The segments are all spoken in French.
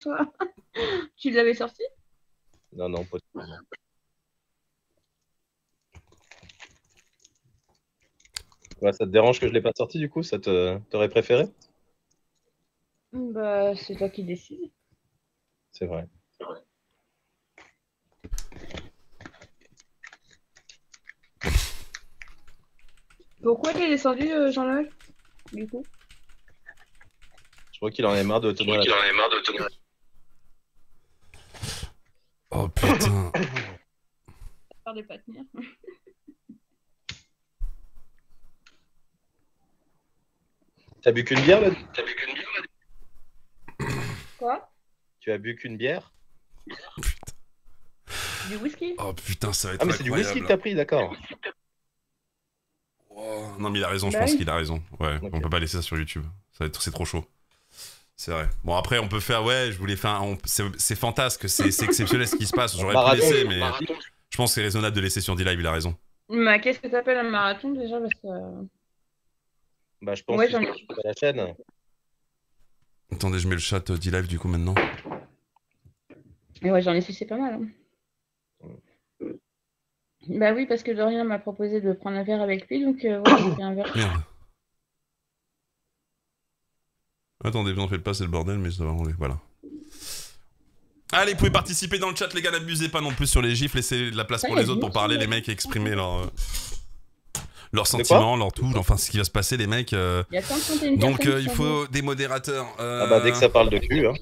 toi. Tu l'avais sorti? Non, non, pas du tout. Ouais, ça te dérange que je ne l'ai pas sorti, du coup? Ça t'aurais préféré? Bah, c'est toi qui décides. C'est vrai. Pourquoi t'es descendu, Jean-Noël, du coup? Je crois qu'il en est marre de tenir la... Oh putain. Ça ne pas tenir. T'as bu qu'une bière, là? Quoi? Tu as bu qu'une bière? Du whisky? Oh putain, ça va être... Ah mais c'est du whisky que t'as pris, d'accord. Oh, non mais il a raison, je pense qu'il a raison. Ouais, okay. On peut pas laisser ça sur YouTube, c'est trop chaud. C'est vrai. Bon après on peut faire, ouais, je voulais faire, c'est fantasque, c'est exceptionnel ce qui se passe, j'aurais pu laisser mais je pense que c'est raisonnable de laisser sur DLive, il a raison. Mais qu'est-ce que t'appelles un marathon déjà, parce que... Bah je pense que c'est pas la chaîne. Attendez, je mets le chat DLive du coup maintenant. Et ouais, j'en ai sucé pas mal. Hein. Bah oui, parce que Dorian m'a proposé de prendre un verre avec lui, donc voilà, j'ai pris un verre. Merde. Attendez, vous en faites pas, c'est le bordel, mais ça va rouler, voilà. Allez, vous pouvez participer dans le chat, les gars, n'abusez pas non plus sur les gifs, laissez de la place pour les autres pour parler, les mecs, exprimer leurs sentiments, leur tout, enfin ce qui va se passer, les mecs. Donc il faut des modérateurs. Ah bah dès que ça parle de cul, hein.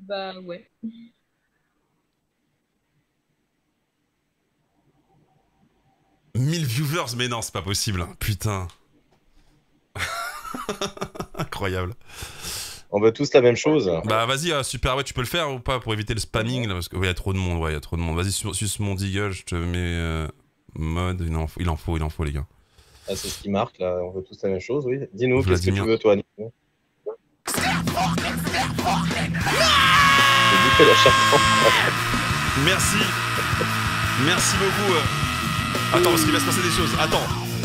Bah ouais. Mille viewers, mais non, c'est pas possible, hein. Putain. Incroyable. On veut tous la même chose. Bah vas-y, super, ouais, tu peux le faire ou pas pour éviter le spamming là, parce que il y a trop de monde, ouais, il y a trop de monde. Vas-y, suce mon deagle, je te mets mode, il en faut les gars. Ah, c'est ce qui marque là, on veut tous la même chose, oui. Dis-nous, qu'est-ce que tu veux toi, Nico? Merci. Merci beaucoup. Attends, parce qu'il va se passer des choses.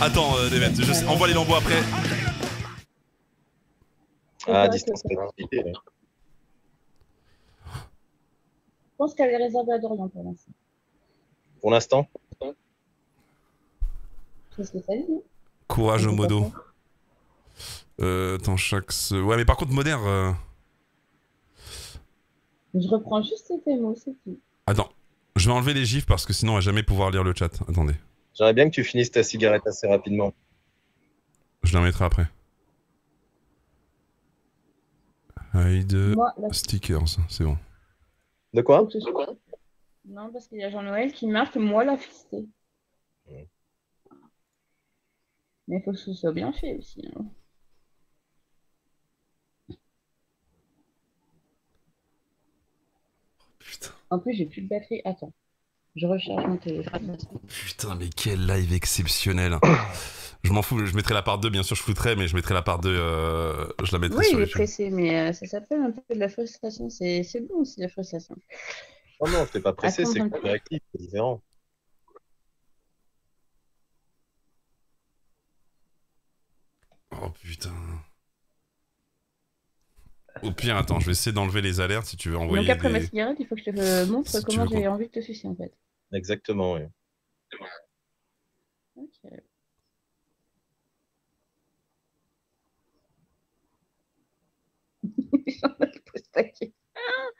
Attends, Devet. On voit les lambeaux après. Ah, distance. Je pense qu'elle est réservée à Dorian pour l'instant. Pour l'instant? Qu'est-ce que ça dit? Courage au modo. Attends, Shaxx... Ouais, mais par contre, modère... Je reprends juste tes mots, c'est tout. Attends, je vais enlever les gifs parce que sinon on va jamais pouvoir lire le chat. Attendez. J'aimerais bien que tu finisses ta cigarette assez rapidement. Je la remettrai après. Hide stickers, c'est bon. De quoi? Non, parce qu'il y a Jean-Noël qui marque moi la fistée. Ouais. Mais il faut que ce soit bien fait aussi. Hein. En plus, j'ai plus de batterie. Attends, je recharge mon téléphone. Putain, mais quel live exceptionnel. Je m'en fous, je mettrai la part 2, bien sûr, je foutrais, mais je mettrai la part 2, je la mettrai sur YouTube. Oui, pressé, mais ça s'appelle un peu de la frustration. C'est bon aussi, la frustration. Oh non, t'es pas pressé, c'est actif, c'est différent. Oh putain. Au pire, attends, je vais essayer d'enlever les alertes si tu veux envoyer. Donc après ma cigarette, il faut que je te montre si comment j'ai envie de te sucer en fait. Exactement, oui. Ok. J'en ai le postaqué.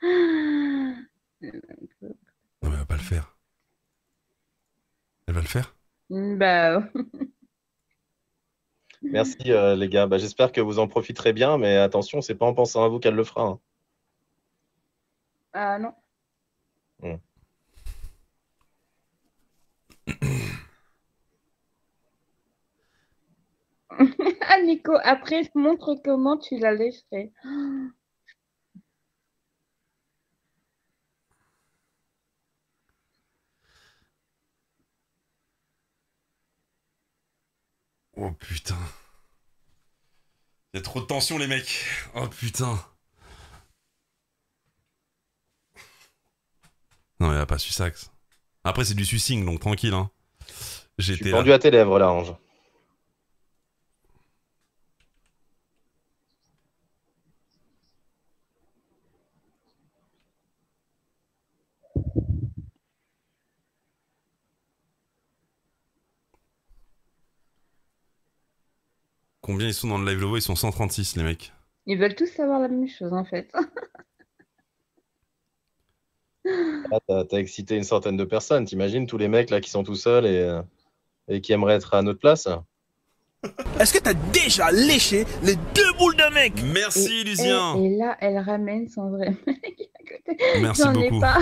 Non, mais elle va pas le faire. Elle va le faire? Bah. Merci les gars, bah, j'espère que vous en profiterez bien, mais attention, c'est pas en pensant à vous qu'elle le fera. Hein. Ah non. Mmh. Ah Nico, après montre comment tu l'as laissé. Oh putain. Il y a trop de tension les mecs. Oh putain. Non mais il a pas su Shaxx. Après c'est du sucing donc tranquille hein. Je suis pendu à tes lèvres là Ange. Combien ils sont dans le live Lovoo? Ils sont 136, les mecs. Ils veulent tous savoir la même chose, en fait. Ah, t'as excité une centaine de personnes. T'imagines tous les mecs là qui sont tout seuls et qui aimeraient être à notre place? Est-ce que t'as déjà léché les deux boules de mec? Merci, Lucien. Et là, elle ramène son vrai mec à côté. Merci beaucoup. Ai pas.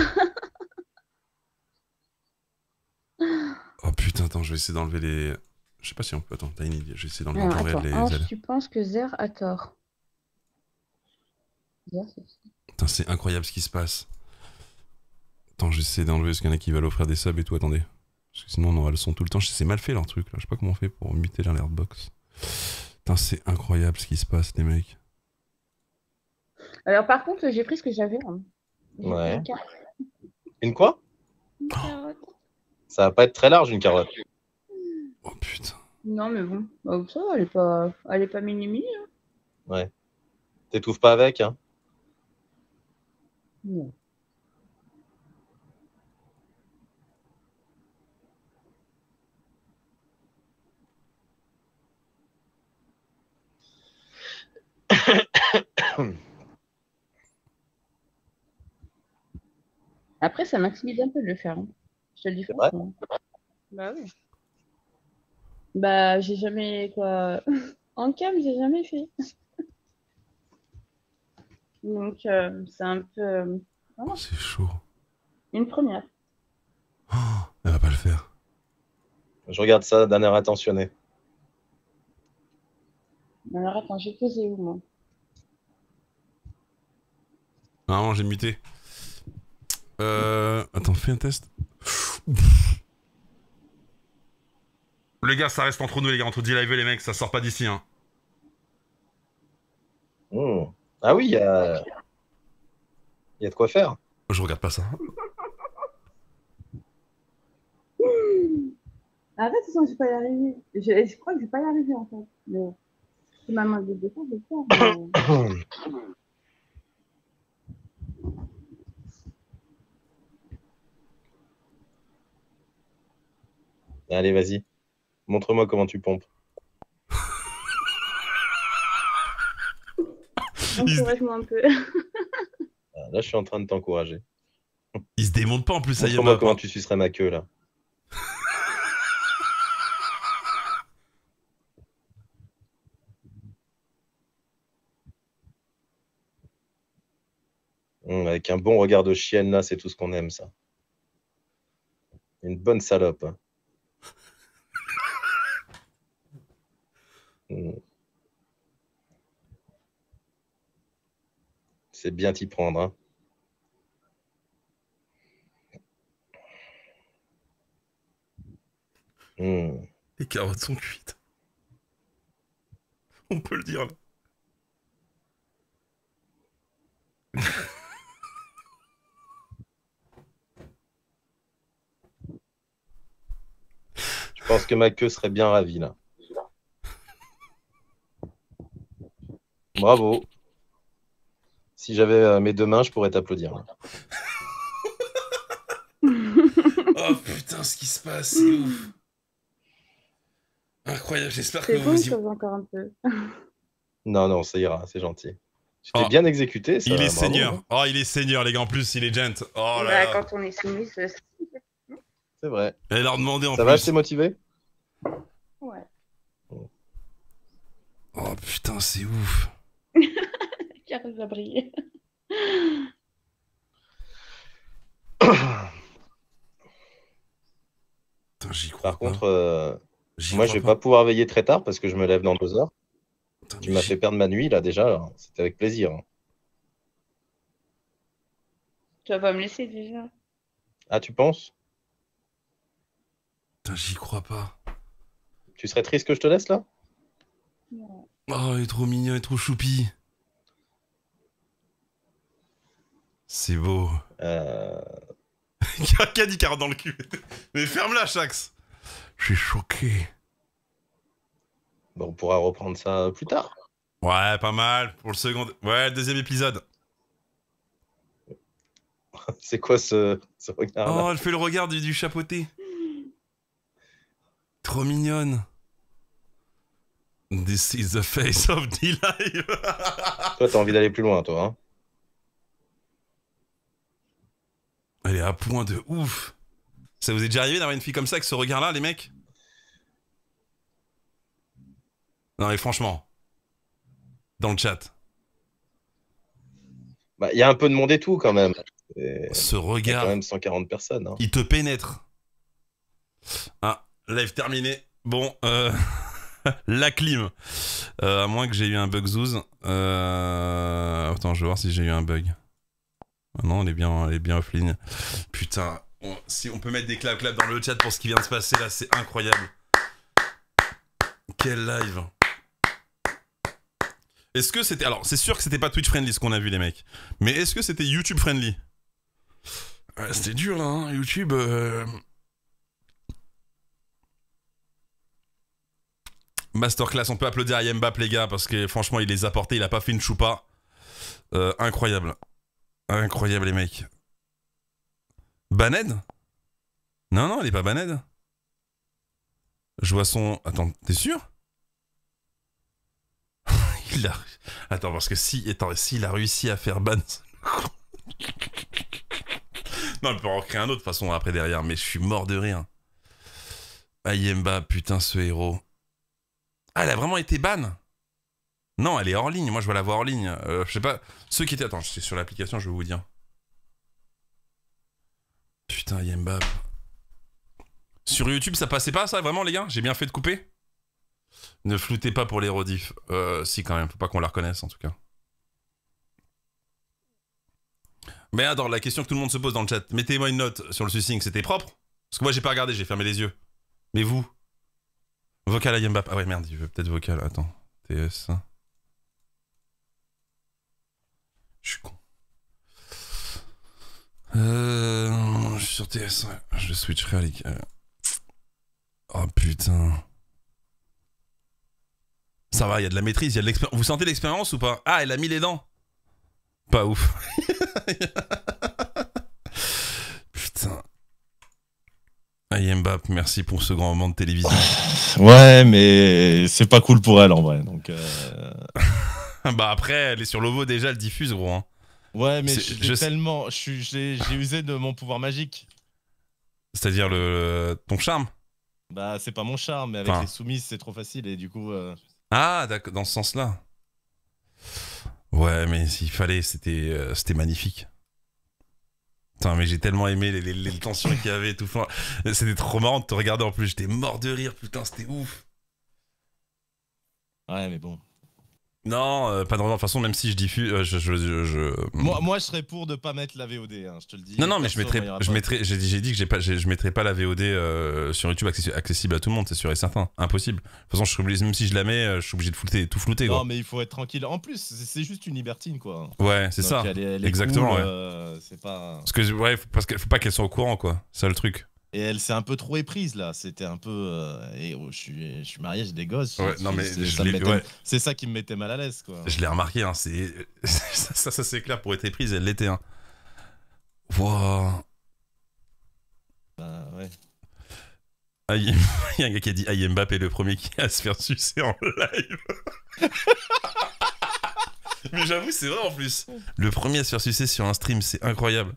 Oh putain, attends, je vais essayer d'enlever les... Je sais pas si on peut... Attends, t'as une idée. Je vais essayer d'enlever les... Ange, tu penses que Zer a tort? Putain, c'est incroyable ce qui se passe. Attends, j'essaie d'enlever parce qu'il y en a qui veulent offrir des subs et tout. Attendez. Parce que sinon, on aura le son tout le temps. C'est mal fait leur truc là. Je sais pas comment on fait pour muter l'alertbox. Putain, c'est incroyable ce qui se passe, les mecs. Alors, par contre, j'ai pris ce que j'avais. Hein. Ouais. Une quoi? Une carotte. Ça va pas être très large, une carotte. Oh putain. Non, mais bon. Bah, ça, elle est pas mini-mini. Hein. Ouais. T'étouffes pas avec, hein? Non. Après, ça m'intimide un peu de le faire. Hein. Je te le dis franchement. Bah oui. Bah, j'ai jamais quoi. En cam, j'ai jamais fait. Donc, c'est un peu. Oh, c'est chaud. Une première. Oh, elle va pas le faire. Je regarde ça d'un air attentionné. Alors, attends, j'ai posé où, moi? Normalement, j'ai muté. Attends, fais un test. Les gars, ça reste entre nous, les gars, entre DLive et les mecs, ça sort pas d'ici, hein. Oh. Ah oui, il y a de quoi faire. Je regarde pas ça. Arrête, de toute façon, je vais pas y arriver. Je crois que je vais pas y arriver, en fait. Mais... C'est ma main de défense, je crois. Allez, vas-y. Montre-moi comment tu pompes. Encourage-moi un peu. Là, je suis en train de t'encourager. Il se démonte pas en plus, ça y est. Montre-moi comment tu sucerais ma queue, là. Avec un bon regard de chienne, là, c'est tout ce qu'on aime, ça. Une bonne salope. C'est bien t'y prendre. Hein. Les carottes sont cuites. On peut le dire. Là. Je pense que ma queue serait bien ravie là. Bravo. Si j'avais mes deux mains, je pourrais t'applaudir. Oh putain, ce qui se passe, c'est ouf. Incroyable, j'espère que vous... C'est bon, encore un peu. Non, non, ça ira, c'est gentil. Tu t'es bien exécuté, ça. Il est seigneur. Oh, il est seigneur, les gars, en plus, il est gent. Oh là là. Quand on est soumis, c'est vrai. Elle leur demandait en plus. Ça va, je t'ai motivé? Ouais. Oh putain, c'est ouf. Carole va briller. Putain, j'y crois. Par contre, moi je vais pas pouvoir veiller très tard parce que je me lève dans 2 heures. Putain, tu m'as fait perdre ma nuit là déjà, c'était avec plaisir. Tu vas pas me laisser déjà. Ah, tu penses? Putain, j'y crois pas. Tu serais triste que je te laisse là? Non. Oh, il est trop mignon, il est trop choupi. C'est beau. Qui a dit carotte dans le cul? Mais ferme-la, Shaxx. Je suis choqué. Bon, on pourra reprendre ça plus tard. Ouais, pas mal. Pour le second... Ouais, le deuxième épisode. C'est quoi ce regard là? Oh, elle fait le regard du chapeauté. Trop mignonne. This is the face of DLive. Toi, t'as envie d'aller plus loin, toi. Hein. Elle est à point de ouf. Ça vous est déjà arrivé d'avoir une fille comme ça, avec ce regard-là, les mecs? Non, mais franchement, dans le chat. Bah, il y a un peu de monde et tout, quand même. Ce regard. Il y a quand même 140 personnes. Hein. Il te pénètre. Ah, live terminé. Bon, la clim. À moins que j'ai eu un bug zouz. Attends, je vais voir si j'ai eu un bug. Ah non, elle est bien offline. Putain, si on peut mettre des clap-clap dans le chat pour ce qui vient de se passer là, c'est incroyable. Quel live. Est-ce que c'était... Alors, c'est sûr que c'était pas Twitch friendly ce qu'on a vu, les mecs. Mais est-ce que c'était YouTube friendly? C'était dur, là, hein, YouTube... Masterclass, on peut applaudir à Yemba, les gars, parce que franchement, il les a portés, il a pas fait une choupa. Incroyable. Incroyable, les mecs. Baned? Non, non, elle est pas Baned. Je vois son... Attends, t'es sûr? Il a... Attends, parce que si... Attends, s'il a réussi à faire ban... Non, il peut en créer un autre, de toute façon, après, derrière, mais je suis mort de rire. Ah, Yemba, putain, ce héros. Ah, elle a vraiment été ban? Non, elle est hors ligne, moi, je vais la voir hors ligne. Je sais pas... Ceux qui étaient... Attends, je suis sur l'application, je vais vous dire. Putain, Yemba... Sur YouTube, ça passait pas, ça, vraiment, les gars? J'ai bien fait de couper? Ne floutez pas pour les rediffs. Si, quand même, faut pas qu'on la reconnaisse, en tout cas. Mais attends, la question que tout le monde se pose dans le chat, mettez-moi une note sur le sucing, c'était propre? Parce que moi, j'ai pas regardé, j'ai fermé les yeux. Mais vous? Vocal à Yemba. Ah ouais, merde, je veux peut-être vocal, attends. TS. Je suis con. Je suis sur TS, ouais. Je switcherai à l'équipe. Oh putain. Ça va, il y a de la maîtrise, il y a de l'expérience. Vous sentez l'expérience ou pas? Ah, elle a mis les dents. Pas ouf. Putain. Aïe Mbappé, merci pour ce grand moment de télévision. Ouais, mais c'est pas cool pour elle en vrai. Donc bah après, elle est sur Lovoo déjà, elle diffuse gros. Hein. Ouais, mais j'ai usé de mon pouvoir magique. C'est-à-dire ton charme? Bah c'est pas mon charme, mais avec enfin... les soumises c'est trop facile et du coup... Ah, d'accord, dans ce sens-là. Ouais, mais s'il fallait, c'était magnifique. Putain, mais j'ai tellement aimé les tensions qu'il y avait et tout. C'était trop marrant de te regarder en plus. J'étais mort de rire, putain, c'était ouf. Ouais, mais bon. Non, pas de raison. De toute façon, même si je diffuse... Moi, je serais pour de pas mettre la VOD, hein, je te le dis. Non, non, mais j'ai dit que je mettrais pas la VOD sur YouTube accessible à tout le monde, c'est sûr et certain. Impossible. De toute façon, même si je la mets, je suis obligé de tout flouter. Non, quoi. Mais il faut être tranquille. En plus, c'est juste une libertine, quoi. Ouais, c'est ça. Elle est exactement, cool, ouais. C'est pas... Parce qu'il faut pas qu'elle soit au courant, quoi. C'est ça, le truc. Et elle s'est un peu trop éprise là, c'était un peu... je suis marié, j'ai des gosses. Ouais, c'est ça qui me mettait mal à l'aise quoi. Je l'ai remarqué, hein, ça c'est clair, pour être éprise, elle l'était. Hein. Wow. Bah ouais. Il y a un gars qui a dit ah, Mbappé est le premier qui a à se faire sucer en live. Mais j'avoue, c'est vrai en plus. Le premier à se faire sucer sur un stream, c'est incroyable.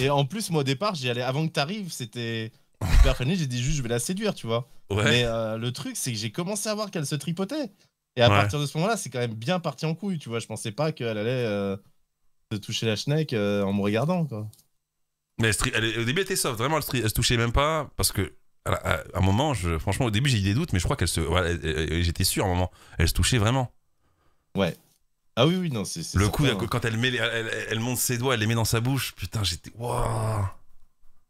Et en plus, moi au départ, j'y allais avant que t'arrives, c'était hyper funny, j'ai dit juste je vais la séduire, tu vois. Ouais. Mais le truc, c'est que j'ai commencé à voir qu'elle se tripotait. Et à partir de ce moment-là, c'est quand même bien parti en couille, tu vois. Je pensais pas qu'elle allait se toucher la schneck en me regardant, quoi. Mais au début, elle était soft, vraiment, elle se touchait même pas, parce que à un moment, franchement, au début, j'ai eu des doutes, mais je crois qu'elle se... Ouais, j'étais sûr, à un moment, elle se touchait vraiment. Ouais. Ah oui, oui, non, c'est... Le coup, certain, quand elle monte ses doigts, elle les met dans sa bouche, putain, j'étais... Wow.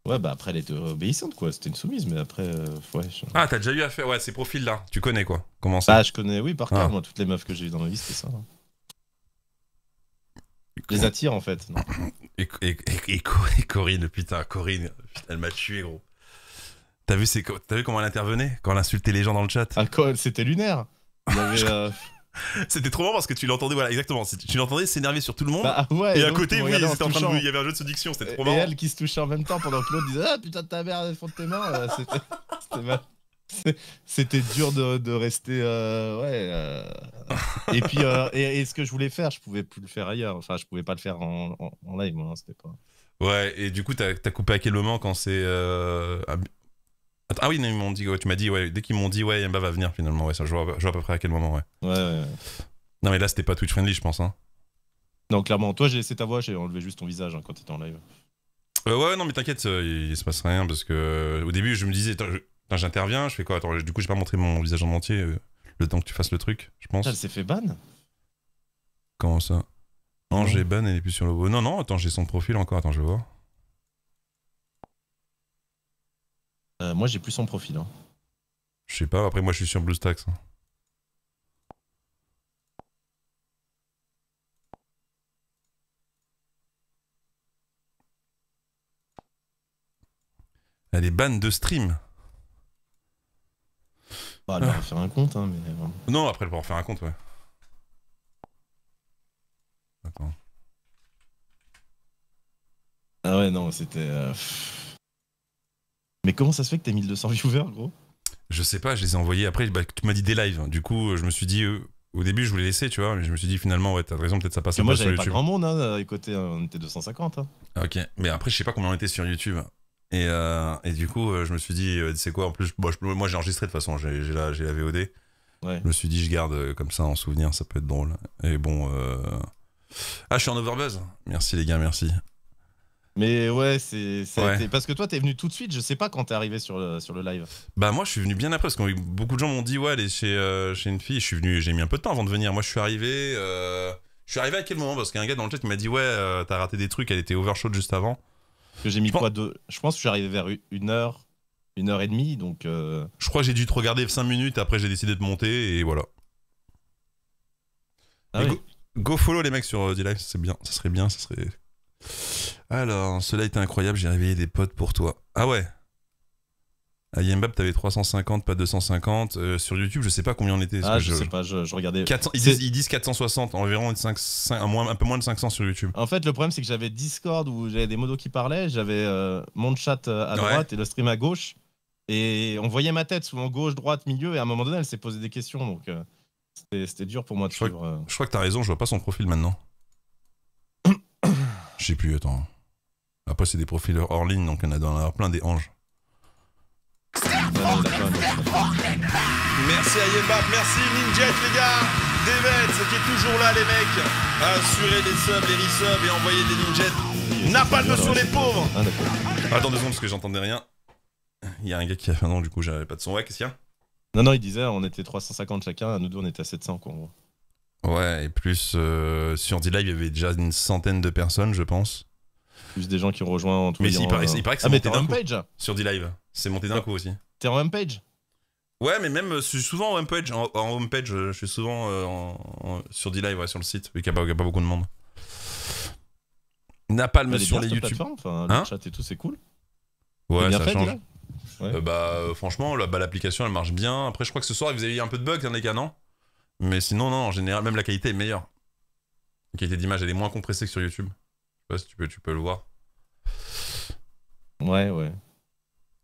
Ouais, bah après, elle était obéissante, quoi. C'était une soumise, mais après... ouais, ah, t'as déjà eu affaire... Ouais, ces profils-là, tu connais, quoi. Comment ça? Ah, je connais, oui, par cœur, moi, toutes les meufs que j'ai eues dans ma vie, c'était ça. Hein. Les attire, en fait. Non. Et Corinne, putain, elle m'a tué, gros. T'as vu, vu comment elle intervenait quand elle insultait les gens dans le chat? Ah, c'était lunaire. Il y avait... C'était trop marrant parce que tu l'entendais, voilà, exactement. Tu l'entendais s'énerver sur tout le monde. Bah, ouais, et à côté, oui, il y avait un jeu de séduction, c'était trop marrant. Et elle qui se touchait en même temps pendant que l'autre disait ah putain de ta merde, fond de tes mains. C'était mal. C'était dur de rester. Et puis, et ce que je voulais faire, je pouvais plus le faire ailleurs. Enfin, je pouvais pas le faire en live. Moi, c'était pas. Ouais. Et du coup, t'as coupé à quel moment quand c'est. Ah oui, non, ils m'ont dit. Ouais, tu m'as dit. Ouais. Dès qu'ils m'ont dit, ouais, Yemba va venir finalement. Ouais, ça. Je vois à peu près à quel moment. Ouais. Ouais. Non, mais là, c'était pas Twitch friendly, je pense. Hein. Non, clairement. Toi, j'ai laissé ta voix. J'ai enlevé juste ton visage hein, quand t'étais en live. Ouais, non, mais t'inquiète, il se passe rien parce que au début, je me disais. J'interviens, je fais quoi? Attends, du coup, j'ai pas montré mon visage en entier le temps que tu fasses le truc, je pense. Elle s'est fait ban? Comment ça? Ange est ban, elle est plus sur Lovoo. Non, non, attends, j'ai son profil encore, attends, je vais voir. Moi, j'ai plus son profil. Hein. Je sais pas, après, moi, je suis sur Bluestacks. Hein. Elle est ban de stream. Bah, elle va refaire un compte, hein, mais... Non, après, elle va refaire un compte, ouais. Attends. Ah ouais, non, c'était... Mais comment ça se fait que t'as 1200 viewers, gros? Je sais pas, je les ai envoyés après, bah, tu m'as dit des lives, hein. Du coup, je me suis dit... Au début, je voulais laisser, tu vois, mais je me suis dit, finalement, ouais, t'as raison, peut-être ça passe un peu sur YouTube. Moi, j'avais pas grand monde, hein, écoutez, on était 250, hein. Ok, mais après, je sais pas combien on était sur YouTube. Et du coup, je me suis dit, c'est quoi en plus bon, moi j'ai enregistré de toute façon, j'ai la VOD. Ouais. Je me suis dit, je garde comme ça en souvenir, ça peut être drôle. Et bon. Ah, je suis en overbuzz. Merci les gars, merci. Mais ouais, c'est. Ouais. Parce que toi, t'es venu tout de suite, je sais pas quand t'es arrivé sur le live. Bah, moi, je suis venu bien après, parce que beaucoup de gens m'ont dit, ouais, aller chez une fille. Je suis venu, j'ai mis un peu de temps avant de venir. Moi, je suis arrivé. Je suis arrivé à quel moment? Parce qu'un gars dans le chat m'a dit, ouais, t'as raté des trucs, elle était overshot juste avant. Que j'ai mis quoi de... Je pense que je suis arrivé vers une heure et demie, donc... Je crois que j'ai dû te regarder 5 minutes, après j'ai décidé de monter, et voilà. Ah oui. Go follow les mecs sur DLive, c'est bien, ça serait bien, ça serait... Alors, cela était incroyable, j'ai réveillé des potes pour toi. Ah ouais. À Yemba, t'avais 350, pas 250. Sur YouTube, je sais pas combien on était. Ah, je sais pas, je regardais. 400, ils disent 460, environ un peu moins de 500 sur YouTube. En fait, le problème, c'est que j'avais Discord où j'avais des modos qui parlaient, j'avais mon chat à droite et le stream à gauche. Et on voyait ma tête souvent gauche, droite, milieu. Et à un moment donné, elle s'est posé des questions. Donc, c'était dur pour moi de suivre. Je crois que t'as raison, je vois pas son profil maintenant. Je sais plus, attends. Après, c'est des profils hors ligne, donc il y en a plein des anges. Merci à Yemba, merci Ninjet les gars, Devet qui est toujours là les mecs, assurez les subs, les resubs et envoyez des Ninjets. Napalm sur les pauvres. Attends deux secondes parce que j'entendais rien. Il y a un gars qui a fait non du coup j'avais pas de son. Ouais, qu'est-ce qu'il y a? Non il disait on était 350 chacun, nous deux on était à 700 quoi en gros. Ouais et plus sur DLive il y avait déjà une centaine de personnes je pense. Plus des gens qui ont rejoint en tout cas. Mais il paraît que c'est monté d'un coup sur DLive. C'est monté d'un coup aussi. T'es en homepage? Ouais, mais même, je suis souvent en homepage. En homepage, je suis souvent sur DLive, ouais, sur le site, vu qu'il n'y a pas beaucoup de monde. Napalm sur les YouTube. Enfin, le chat et tout, c'est cool. Ouais, ça change. Ouais. Franchement, l'application, elle marche bien. Après, je crois que ce soir, vous avez eu un peu de bugs, hein, les gars, non? Mais sinon, non, en général, même la qualité est meilleure. La qualité d'image, elle est moins compressée que sur YouTube. Je sais pas si tu peux le voir. Ouais.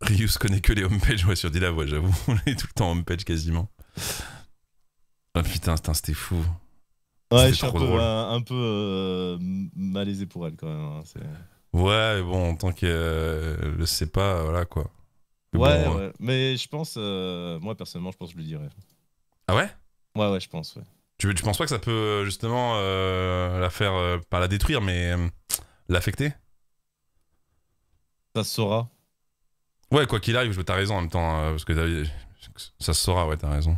Ryu se connaît que les homepages, ouais, sur DLive, ouais, j'avoue. On est tout le temps homepage quasiment. Ah putain, c'était fou. Ouais, je suis un peu malaisé pour elle quand même. Hein, ouais, bon, en tant que le sait pas, voilà quoi. Mais ouais, bon, ouais, mais je pense, moi personnellement, je pense que je lui dirais. Ah ouais? Ouais, je pense, ouais. Tu penses pas que ça peut justement la faire, pas la détruire, mais l'affecter? Ça se saura. Ouais, quoi qu'il arrive, t'as raison en même temps, parce que ça se saura, ouais, t'as raison.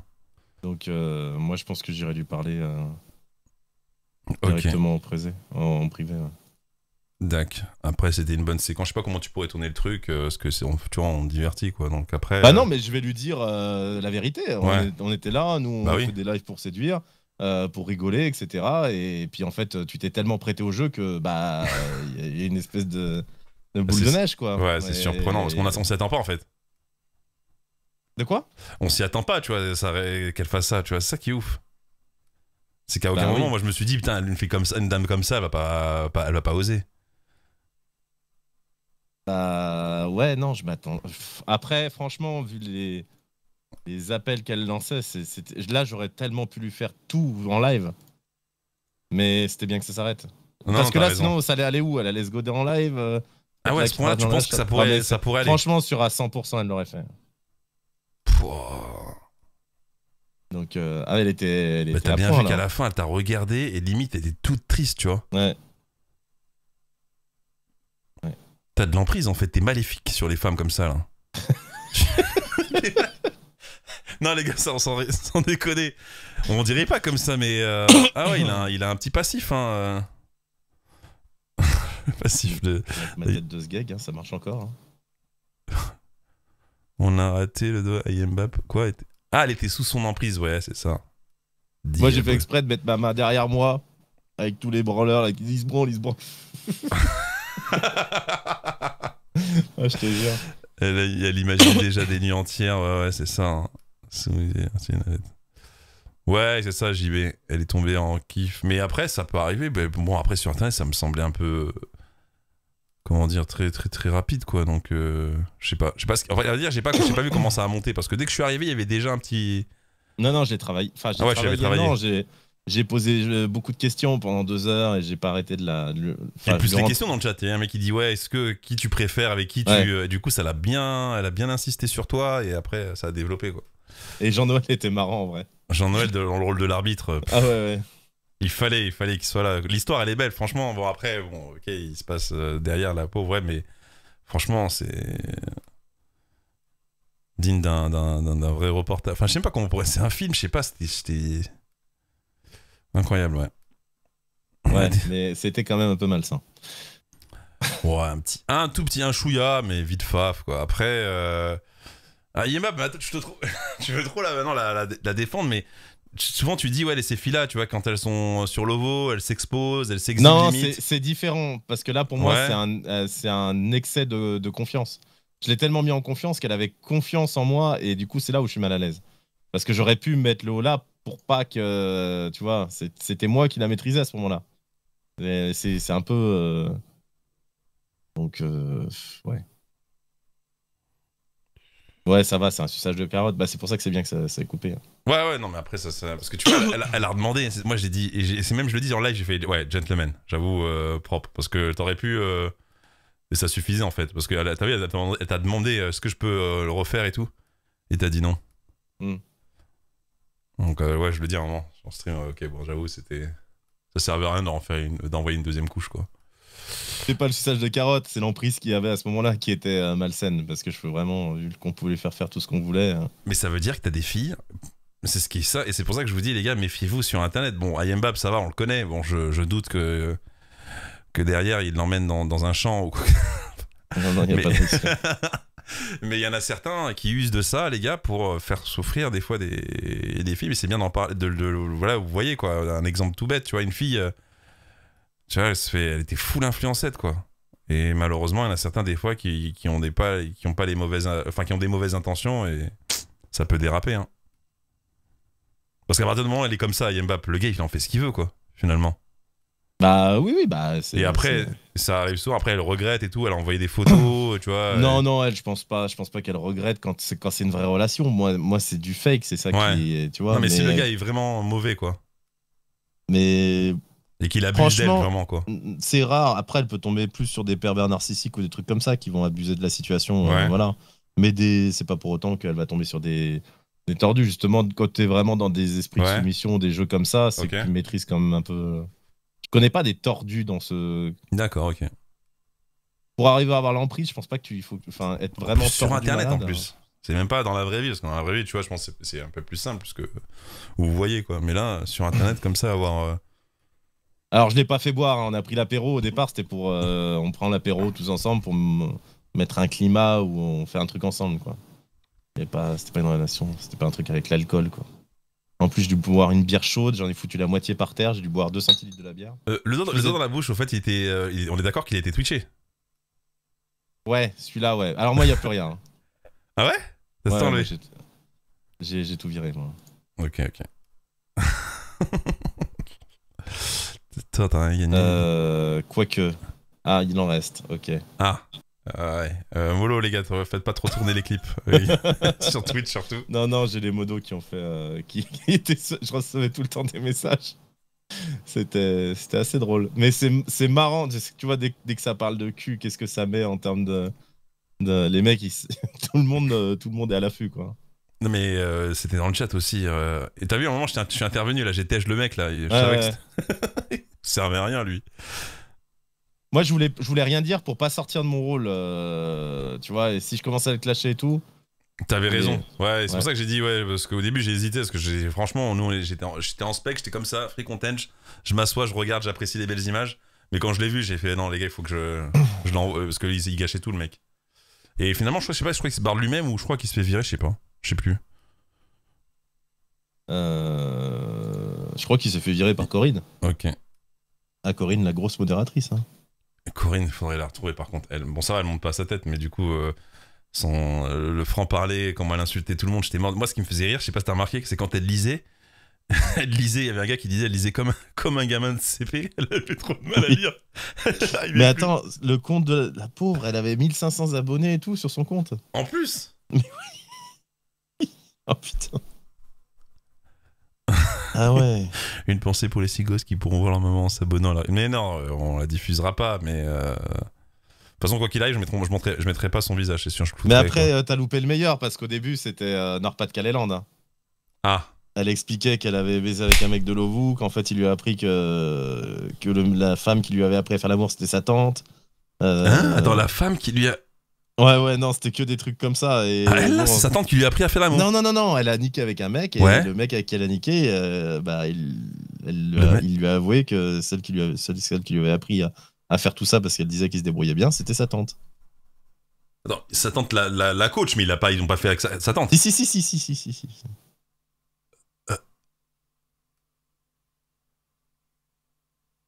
Donc, moi, je pense que j'irai lui parler directement en privé. Ouais. Dac. Après, c'était une bonne séquence. Je sais pas comment tu pourrais tourner le truc, parce que tu vois, on divertit, quoi. Donc après. Bah non, mais je vais lui dire la vérité. On était là, nous, on fait des lives pour séduire. Pour rigoler, etc. Et puis en fait, tu t'es tellement prêté au jeu que bah il y a une espèce de boule de neige quoi. Ouais, c'est surprenant parce qu'on s'y attend pas en fait. De quoi? On s'y attend pas, tu vois, qu'elle fasse ça, tu vois, c'est ça qui est ouf. C'est qu'à aucun moment, moi je me suis dit putain, une fille comme ça, une dame comme ça, elle va pas oser. Bah ouais, non, je m'attends. Après, franchement, vu les Les appels qu'elle lançait, là j'aurais tellement pu lui faire tout en live. Mais c'était bien que ça s'arrête. Parce que là raison. Sinon ça allait aller où? Elle allait se goder en live Ah ouais, à ce point là tu penses que ça pourrait aller? Franchement sur à 100% elle l'aurait fait. Pouah. Donc ah elle était bah, t'as bien vu qu'à la fin elle t'a regardé et limite elle était toute triste tu vois. Ouais. Ouais. T'as de l'emprise en fait, t'es maléfique sur les femmes comme ça là. Non les gars, ça on s'en déconner. On dirait pas comme ça mais... Ah ouais, il a un petit passif hein. Passif de... Ma tête de ce gag, hein, ça marche encore. Hein. On a raté le doigt à Yemba. Quoi? Ah elle était sous son emprise, ouais c'est ça. Moi j'ai fait exprès de mettre ma main derrière moi. Avec tous les branleurs là, ils se branlent, ils se branlent. Oh, je te jure. Elle imagine déjà des nuits entières, ouais c'est ça. Hein. Ouais c'est ça JB, elle est tombée en kiff. Mais après ça peut arriver, mais bon après sur internet ça me semblait un peu... Comment dire, très rapide quoi, donc je sais pas, en vrai à dire j'ai pas vu comment ça a monté, parce que dès que je suis arrivé il y avait déjà un petit... Non j'ai travaillé, enfin j'ai travaillé, j'ai posé beaucoup de questions pendant 2 heures et j'ai pas arrêté de la... Enfin, plus les questions dans le chat, il y a un mec qui dit ouais est-ce que qui tu préfères, avec qui ouais. tu... Et du coup ça l'a bien, elle a bien insisté sur toi et après ça a développé quoi. Et Jean-Noël était marrant en vrai. Jean-Noël dans le rôle de l'arbitre. Ah ouais ouais. Il fallait qu'il soit là. L'histoire elle est belle, franchement. Bon après, bon, ok, il se passe derrière la pauvre, ouais, mais franchement c'est digne d'un vrai reportage. Enfin, je sais pas comment on pourrait. C'est un film, je sais pas. C'était incroyable, ouais. Ouais, mais c'était quand même un peu malsain. Ouais, un tout petit chouïa, mais vite faf quoi. Après, ah Yemba, mais attends, tu veux trop là maintenant la défendre, mais. Souvent tu dis ouais ces filles là tu vois quand elles sont sur Lovoo elles s'exposent, elles s'exhibent. Non c'est différent parce que là pour moi ouais. C'est un excès de confiance. Je l'ai tellement mis en confiance qu'elle avait confiance en moi et du coup c'est là où je suis mal à l'aise. Parce que j'aurais pu mettre le haut là pour pas que tu vois c'était moi qui la maîtrisais à ce moment là. C'est un peu... Donc ouais. Ouais, ça va, c'est un suçage de carottes. Bah, c'est pour ça que c'est bien que ça ait coupé. Ouais, non, mais après, ça. Parce que tu vois, elle a redemandé. Moi, j'ai dit. Et c'est même, je le dis en live, j'ai fait. Ouais, gentleman, j'avoue, propre. Parce que t'aurais pu. Et ça suffisait, en fait. Parce que t'as vu, elle t'a demandé est-ce que je peux le refaire et tout. Et t'as dit non. Mm. Donc, ouais, je le dis à un moment. En stream, ok, bon, j'avoue, c'était. Ça servait à rien d'envoyer une deuxième couche, quoi. C'est pas le suçage de carottes, c'est l'emprise qu'il y avait à ce moment-là qui était malsaine, parce que je veux vraiment, vu qu'on pouvait faire tout ce qu'on voulait. Mais ça veut dire que t'as des filles, c'est ce qui est ça, et c'est pour ça que je vous dis les gars, méfiez-vous sur internet. Bon, Yemba, ça va, on le connaît, bon, je doute que derrière il l'emmène dans un champ ou quoi. Non, y a pas de souci. Mais il y en a certains qui usent de ça, les gars, pour faire souffrir des fois des filles, mais c'est bien d'en parler, voilà, vous voyez quoi, un exemple tout bête, tu vois, une fille. Tu vois, elle était full influencette, quoi. Et malheureusement, il y en a certains, des fois, qui ont des mauvaises intentions et ça peut déraper, hein. Parce qu'à partir du moment où elle est comme ça, Yemba, le gars, il en fait ce qu'il veut, quoi, finalement. Bah oui, bah... Et après, ça arrive souvent, après, elle regrette et tout, elle a envoyé des photos, tu vois... Non, elle, je pense pas qu'elle regrette quand c'est une vraie relation. Moi c'est du fake, c'est ça ouais. qui... Tu vois, non, mais si le gars est vraiment mauvais, quoi. Mais... Et qu'il abuse d'elle vraiment quoi. C'est rare, après elle peut tomber plus sur des pervers narcissiques ou des trucs comme ça qui vont abuser de la situation, ouais. Voilà. Mais c'est pas pour autant qu'elle va tomber sur des tordus, justement quand t'es vraiment dans des esprits ouais. de soumission, des jeux comme ça, c'est okay. que tu maîtrises quand même un peu... Je connais pas des tordus dans ce... D'accord, ok. Pour arriver à avoir l'emprise, je pense pas qu'il faut être vraiment tordu sur internet malade, en plus. Hein. C'est même pas dans la vraie vie, parce que dans la vraie vie, tu vois, je pense que c'est un peu plus simple, parce que vous voyez quoi, mais là, sur internet comme ça, avoir... Alors je l'ai pas fait boire, hein. On a pris l'apéro au départ, c'était pour... on prend l'apéro tous ensemble pour mettre un climat où on fait un truc ensemble quoi. C'était pas une relation, c'était pas un truc avec l'alcool quoi. En plus j'ai dû boire une bière chaude, j'en ai foutu la moitié par terre, j'ai dû boire 2 centilitres de la bière. Le dos dans la bouche au fait, il était, on est d'accord qu'il a été twitché? Ouais, celui-là ouais. Alors moi il n'y a plus rien. Hein. Ah ouais? Ça s'est enlevé. J'ai tout viré moi. Ok. Quoique. Ah, il en reste, ok. Ah, Ouais. Molo les gars, faites pas trop tourner les clips sur Twitch surtout. Non non, j'ai les modos qui ont fait, qui étaient, je recevais tout le temps des messages. C'était assez drôle. Mais c'est marrant, tu vois, dès que ça parle de cul, qu'est-ce que ça met en termes de les mecs, tout le monde est à l'affût quoi. Non mais c'était dans le chat aussi. Et t'as vu, à un moment, je suis intervenu là, j'ai tèche le mec là. Je savais que ça servait à rien lui. Moi, je voulais rien dire pour pas sortir de mon rôle, tu vois, et si je commençais à le clasher et tout... T'avais raison, ouais, c'est pour ça que j'ai dit, ouais, parce qu'au début j'ai hésité, parce que franchement, nous, j'étais en spec, j'étais comme ça, free content, je m'assois, je regarde, j'apprécie les belles images, mais quand je l'ai vu, j'ai fait, non les gars, il faut que je l'envoie, parce qu'il gâchait tout le mec. Et finalement, je sais pas, je crois qu'il se barre lui-même, ou je crois qu'il se fait virer, je sais pas, je sais plus. Je crois qu'il s'est fait virer par Corinne. Ok. Ah, Corinne, la grosse modératrice, hein. Corinne, faudrait la retrouver par contre. Elle, bon, ça va, elle monte pas sa tête, mais du coup, le franc-parler, comment elle insultait tout le monde, j'étais mort. Moi, ce qui me faisait rire, je sais pas si t'as remarqué, c'est quand elle lisait, il y avait un gars qui disait, elle lisait comme un gamin de CP, elle avait trop de mal à lire. Mais attends, le compte de la pauvre, elle avait 1500 abonnés et tout sur son compte. En plus. Mais oui. Oh putain. Ah ouais. Une pensée pour les 6 gosses qui pourront voir leur maman en s'abonnant là. Mais non, on la diffusera pas, mais... De toute façon, quoi qu'il aille, je mettrai pas son visage, c'est sûr. Mais après, t'as loupé le meilleur, parce qu'au début, c'était Nord-Pas-de-Calais-Land. Hein. Ah. Elle expliquait qu'elle avait baisé avec un mec de Lovoo, qu'en fait, il lui a appris que la femme qui lui avait appris à faire l'amour, c'était sa tante. Attends, la femme qui lui a... Ouais, non, c'était que des trucs comme ça. Et c'est sa tante qui lui a appris à faire l'amour. Non, elle a niqué avec un mec, et le mec avec qui elle a niqué, il lui a avoué que celle qui lui avait appris à faire tout ça parce qu'elle disait qu'il se débrouillait bien, c'était sa tante. Attends, sa tante, la coach, mais ils n'ont pas fait avec sa tante. Si.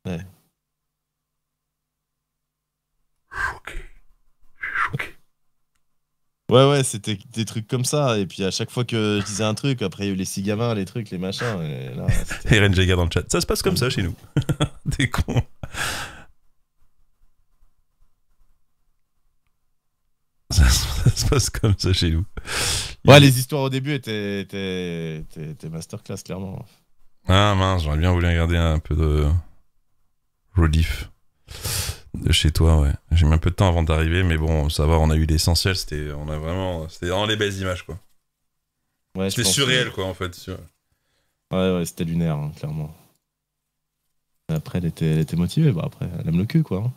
Ouais. Choqué. Ouais, c'était des trucs comme ça, et puis à chaque fois que je disais un truc, après il y a eu les 6 gamins, les trucs, les machins, et là... Et RNG dans le chat, ça se passe comme ça chez nous. Des cons. Ça se passe comme ça chez nous. Ouais, les histoires au début étaient masterclass, clairement. Ah mince, j'aurais bien voulu regarder un peu de... Rediff. De chez toi, ouais. J'ai mis un peu de temps avant d'arriver, mais bon, ça va, on a eu l'essentiel, c'était vraiment les belles images, quoi. Ouais, c'était surréel, quoi, en fait. Ouais, c'était lunaire, hein, clairement. Après, elle était motivée, bah après, elle aime le cul, quoi.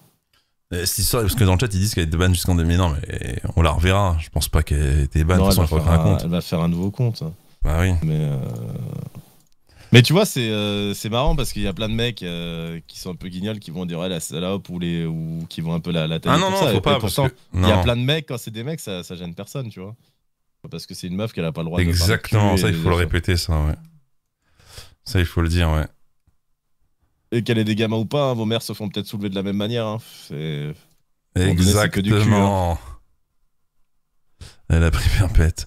Cette histoire, parce que dans le chat, ils disent qu'elle était ban jusqu'en 2000, non, mais on la reverra, je pense pas qu'elle était ban, de toute façon, elle va faire un compte. Elle va faire un nouveau compte. Bah oui. Mais tu vois, c'est marrant parce qu'il y a plein de mecs qui sont un peu guignols qui vont dire ouais, la salope ou qui vont un peu la tête. Ah non, non, faut pas. Pourtant, il y a plein de mecs, quand c'est des mecs, ça gêne personne, tu vois. Parce que c'est une meuf qu'elle a pas le droit de. Exactement, ça, il faut le répéter, ça, ouais. Ça, il faut le dire, ouais. Et qu'elle ait des gamins ou pas, hein, vos mères se font peut-être soulever de la même manière. Hein. Exactement. Que du cul, hein. Elle a pris perpète.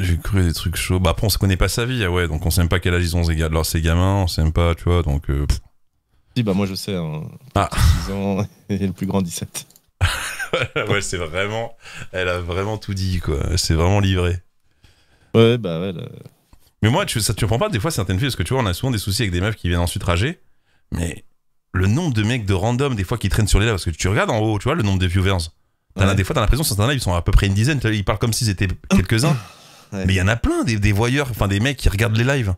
J'ai cru des trucs chauds. Bah après on se connaît pas sa vie, ouais, donc on sait même pas quel âge ils ont ces gamins, on sait même pas, tu vois, donc... Si, bah moi je sais, hein. Ah. 10 ans, et le plus grand 17. Ouais, c'est vraiment... Elle a vraiment tout dit, quoi. Elle s'est vraiment livrée. Ouais, bah ouais. Là... Mais moi, ça te reprends pas des fois certaines filles, parce que tu vois, on a souvent des soucis avec des meufs qui viennent ensuite rager, mais le nombre de mecs de random, des fois, qui traînent sur les lives, parce que tu regardes en haut, tu vois, le nombre de viewers. Des fois, t'as l'impression, sur certains lives, ils sont à peu près une dizaine, ils parlent comme s'ils étaient quelques-uns. Ouais. Mais il y en a plein des voyeurs, enfin des mecs qui regardent les lives.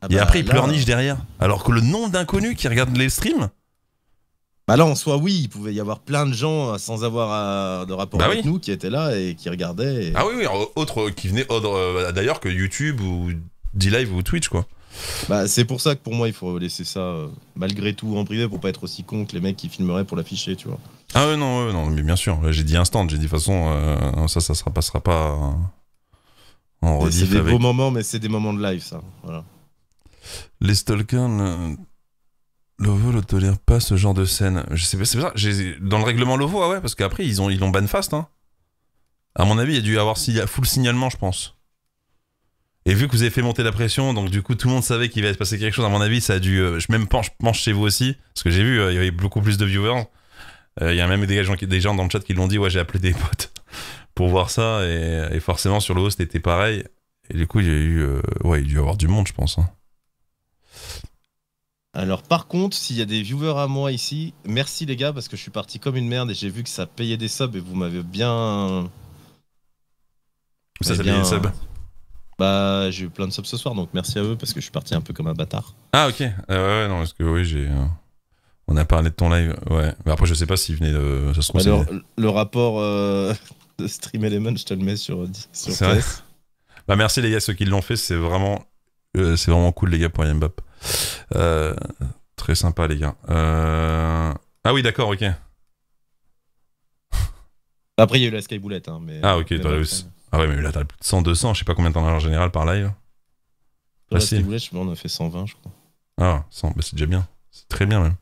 Ah bah, et après ils pleurnichent derrière. Alors que le nombre d'inconnus qui regardent les streams. Bah là en soi, oui, il pouvait y avoir plein de gens sans avoir de rapport avec nous qui étaient là et qui regardaient. Et... Ah oui, autres qui venaient d'ailleurs que YouTube ou DLive ou Twitch, quoi. Bah c'est pour ça que pour moi il faut laisser ça malgré tout en privé pour pas être aussi con que les mecs qui filmeraient pour l'afficher, tu vois. Ah non, mais bien sûr, j'ai dit instant, j'ai dit de toute façon, ça se passera pas. C'est des beaux moments, mais c'est des moments de live, ça. Voilà. Les stalkers, Lovoo ne tolère pas ce genre de scène. Je sais pas, c'est bizarre. Dans le règlement Lovoo, ah ouais, parce qu'après, ils l'ont ban fast. Hein. À mon avis, il y a dû avoir full signalement, je pense. Et vu que vous avez fait monter la pression, donc du coup tout le monde savait qu'il va se passer quelque chose, à mon avis ça a dû... je pense chez vous aussi, parce que j'ai vu, il y avait beaucoup plus de viewers. Il y a même des gens dans le chat qui l'ont dit, ouais j'ai appelé des potes pour voir ça, et forcément sur le haut c'était pareil. Et du coup il y a eu... ouais il y a dû avoir du monde je pense. Hein. Alors par contre, s'il y a des viewers à moi ici, merci les gars parce que je suis parti comme une merde et j'ai vu que ça payait des subs et vous m'avez bien... Ça payait des subs? Bah, j'ai eu plein de subs ce soir, donc merci à eux parce que je suis parti un peu comme un bâtard. Ah, ok. Ouais, non, parce que oui, j'ai. On a parlé de ton live. Ouais. Mais après, je sais pas s'il venait de. Ça se trouve. Alors, le rapport de Stream Element, je te le mets sur. C'est vrai. Bah, merci les gars, ceux qui l'ont fait, c'est vraiment cool les gars pour Mbappé. Très sympa les gars. Ah oui, d'accord, ok. Après, il y a eu la skyboulette, hein. Mais, ah, ok, t'aurais réussi. Ah ouais, mais là t'as plus de 100, 200, je sais pas combien t'en as en général par live. Là, si vous voulez, on a fait 120, je crois. Ah, 100, bah c'est déjà bien. C'est très bien, même.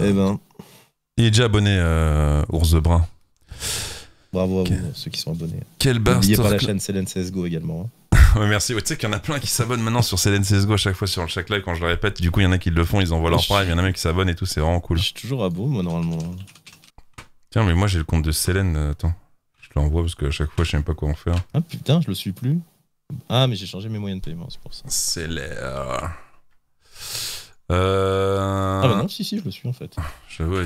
Eh ben. Il est déjà abonné, Ours de Brun. Bravo à vous, ceux qui sont abonnés. Quel bastard. N'oubliez pas la chaîne Célène CSGO également. Ouais, merci. Ouais, tu sais qu'il y en a plein qui s'abonnent maintenant sur Célène CSGO à chaque fois sur chaque live quand je le répète. Du coup, il y en a qui le font, ils envoient leur prime, il y en a même qui s'abonnent et tout, c'est vraiment cool. Je suis toujours abonné, moi, normalement. Tiens, mais moi, j'ai le compte de Célène. Attends, je l'envoie parce qu'à chaque fois, je sais même pas quoi en faire. Ah putain, je le suis plus. Ah, mais j'ai changé mes moyens de paiement, c'est pour ça. Célène. Ah bah non, si, je le suis en fait. Je vois.